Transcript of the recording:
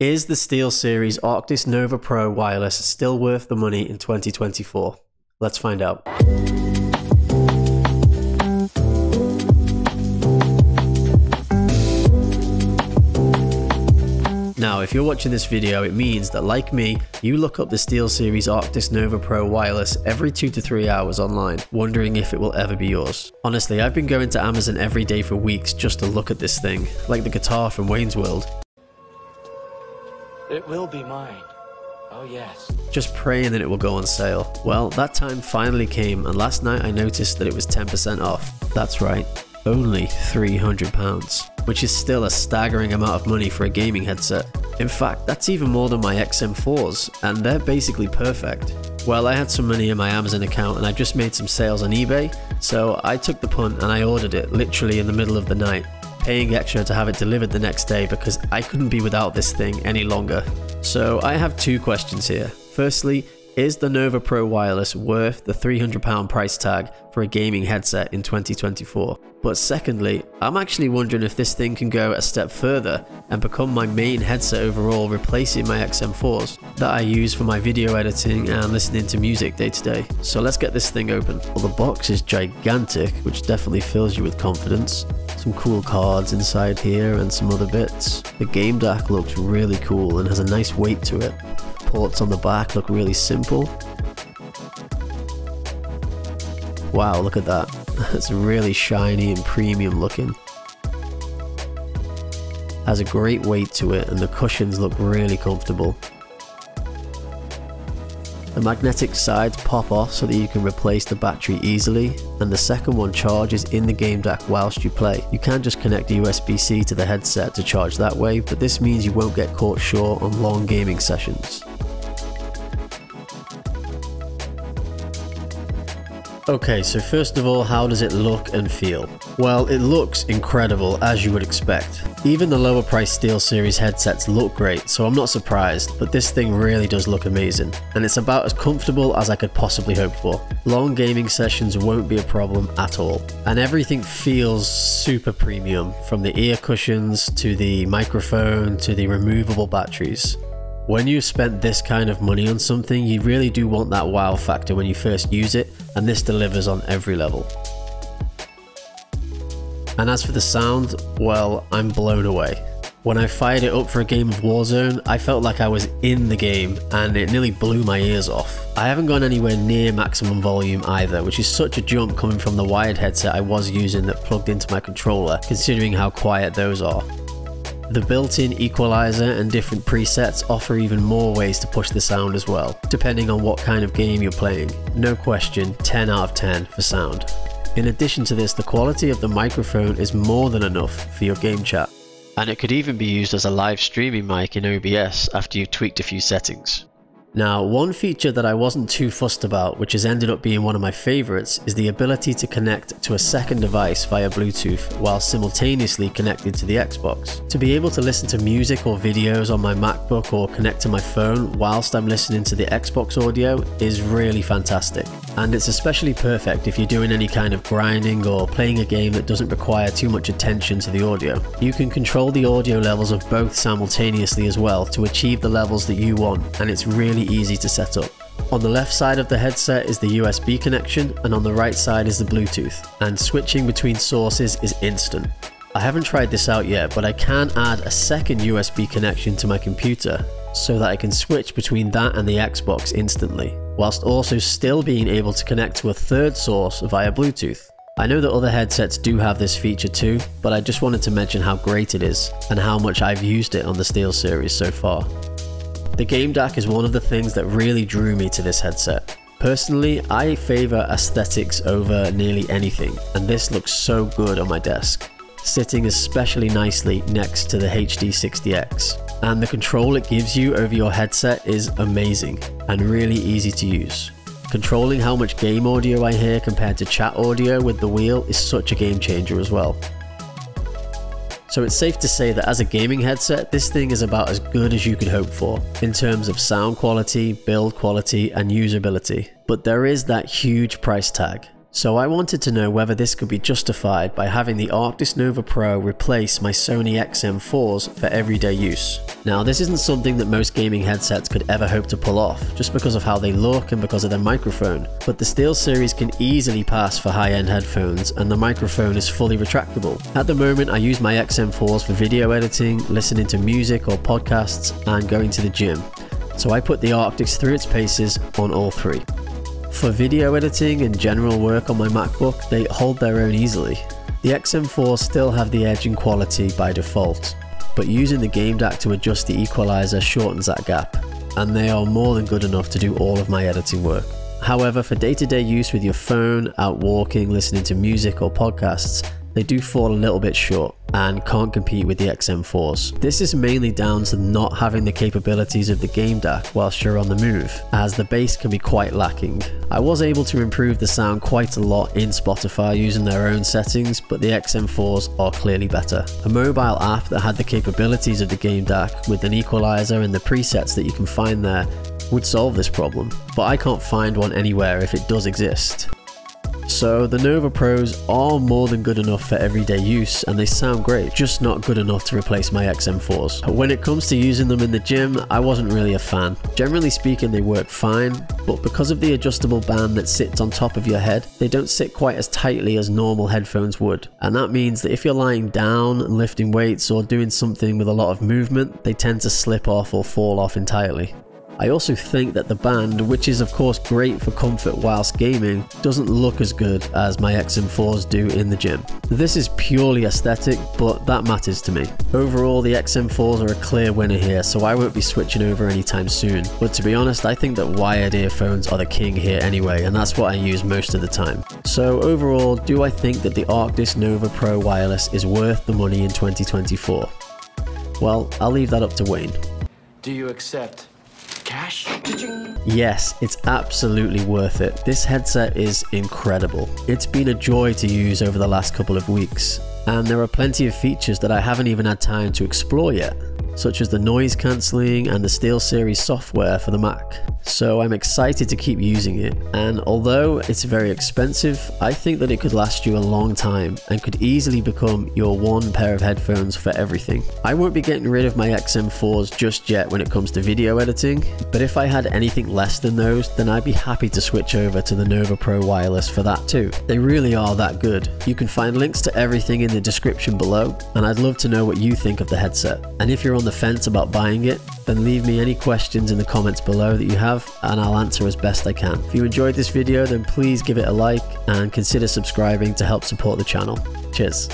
Is the SteelSeries Arctis Nova Pro Wireless still worth the money in 2024? Let's find out. Now, if you're watching this video, it means that, like me, you look up the SteelSeries Arctis Nova Pro Wireless every 2 to 3 hours online, wondering if it will ever be yours. Honestly, I've been going to Amazon every day for weeks just to look at this thing, like the guitar from Wayne's World. It will be mine. Oh yes. Just praying that it will go on sale. Well, that time finally came, and last night I noticed that it was 10% off. That's right, only £300, which is still a staggering amount of money for a gaming headset. In fact, that's even more than my XM4s, and they're basically perfect. Well, I had some money in my Amazon account and I just made some sales on eBay, so I took the punt and I ordered it literally in the middle of the night, paying extra to have it delivered the next day because I couldn't be without this thing any longer. So I have two questions here. Firstly, is the Nova Pro Wireless worth the £300 price tag for a gaming headset in 2024? But secondly, I'm actually wondering if this thing can go a step further and become my main headset overall, replacing my XM4s that I use for my video editing and listening to music day to day. So let's get this thing open. Well, the box is gigantic, which definitely fills you with confidence. Some cool cards inside here and some other bits. The game DAC looks really cool and has a nice weight to it. Ports on the back look really simple. Wow, look at that. It's really shiny and premium looking. Has a great weight to it and the cushions look really comfortable. The magnetic sides pop off so that you can replace the battery easily, and the second one charges in the game DAC whilst you play. You can just connect USB-C to the headset to charge that way, but this means you won't get caught short on long gaming sessions. Okay, so first of all, how does it look and feel? Well, it looks incredible, as you would expect. Even the lower priced SteelSeries headsets look great, so I'm not surprised, but this thing really does look amazing, and it's about as comfortable as I could possibly hope for. Long gaming sessions won't be a problem at all, and everything feels super premium, from the ear cushions to the microphone to the removable batteries. When you've spent this kind of money on something, you really do want that wow factor when you first use it, and this delivers on every level. And as for the sound, well, I'm blown away. When I fired it up for a game of Warzone, I felt like I was in the game, and it nearly blew my ears off. I haven't gone anywhere near maximum volume either, which is such a jump coming from the wired headset I was using that plugged into my controller, considering how quiet those are. The built-in equalizer and different presets offer even more ways to push the sound as well, depending on what kind of game you're playing. No question, 10 out of 10 for sound. In addition to this, the quality of the microphone is more than enough for your game chat, and it could even be used as a live streaming mic in OBS after you've tweaked a few settings. Now, one feature that I wasn't too fussed about, which has ended up being one of my favorites, is the ability to connect to a second device via Bluetooth while simultaneously connected to the Xbox. To be able to listen to music or videos on my MacBook or connect to my phone whilst I'm listening to the Xbox audio is really fantastic. And it's especially perfect if you're doing any kind of grinding or playing a game that doesn't require too much attention to the audio. You can control the audio levels of both simultaneously as well to achieve the levels that you want, and it's really easy to set up. On the left side of the headset is the USB connection, and on the right side is the Bluetooth, and switching between sources is instant. I haven't tried this out yet, but I can add a second USB connection to my computer so that I can switch between that and the Xbox instantly, whilst also still being able to connect to a third source via Bluetooth. I know that other headsets do have this feature too, but I just wanted to mention how great it is and how much I've used it on the SteelSeries so far. The game DAC is one of the things that really drew me to this headset. Personally, I favour aesthetics over nearly anything, and this looks so good on my desk, sitting especially nicely next to the HD60X. And the control it gives you over your headset is amazing and really easy to use. Controlling how much game audio I hear compared to chat audio with the wheel is such a game changer as well. So it's safe to say that as a gaming headset, this thing is about as good as you could hope for in terms of sound quality, build quality and usability. But there is that huge price tag, So I wanted to know whether this could be justified by having the Arctis Nova Pro replace my Sony XM4s for everyday use. Now this isn't something that most gaming headsets could ever hope to pull off, just because of how they look and because of their microphone, but the SteelSeries can easily pass for high-end headphones, and the microphone is fully retractable. At the moment I use my XM4s for video editing, listening to music or podcasts, and going to the gym, so I put the Arctis through its paces on all three. For video editing and general work on my MacBook, they hold their own easily. The XM4s still have the edge in quality by default, but using the game DAC to adjust the equalizer shortens that gap, and they are more than good enough to do all of my editing work. However, for day-to-day use with your phone, out walking, listening to music or podcasts, they do fall a little bit short and can't compete with the XM4s. This is mainly down to not having the capabilities of the game DAC whilst you're on the move, as the bass can be quite lacking. I was able to improve the sound quite a lot in Spotify using their own settings, but the XM4s are clearly better. A mobile app that had the capabilities of the game DAC with an equalizer and the presets that you can find there would solve this problem, but I can't find one anywhere if it does exist. So the Nova Pros are more than good enough for everyday use, and they sound great, just not good enough to replace my XM4s. When it comes to using them in the gym, I wasn't really a fan. Generally speaking, they work fine, but because of the adjustable band that sits on top of your head, they don't sit quite as tightly as normal headphones would. And that means that if you're lying down and lifting weights or doing something with a lot of movement, they tend to slip off or fall off entirely. I also think that the band, which is of course great for comfort whilst gaming, doesn't look as good as my XM4s do in the gym. This is purely aesthetic, but that matters to me. Overall, the XM4s are a clear winner here, so I won't be switching over anytime soon. But to be honest, I think that wired earphones are the king here anyway, and that's what I use most of the time. So overall, do I think that the Arctis Nova Pro Wireless is worth the money in 2024? Well, I'll leave that up to Wayne. Do you accept? Cash? Yes, it's absolutely worth it. This headset is incredible. It's been a joy to use over the last couple of weeks, and there are plenty of features that I haven't even had time to explore yet, such as the noise cancelling and the SteelSeries software for the Mac. So I'm excited to keep using it, and although it's very expensive, I think that it could last you a long time and could easily become your one pair of headphones for everything. I won't be getting rid of my XM4s just yet when it comes to video editing, but if I had anything less than those, then I'd be happy to switch over to the Nova Pro Wireless for that too. They really are that good. You can find links to everything in the description below, and I'd love to know what you think of the headset. And if you're on the fence about buying it, then leave me any questions in the comments below that you have, and I'll answer as best I can. If you enjoyed this video, then please give it a like and consider subscribing to help support the channel. Cheers.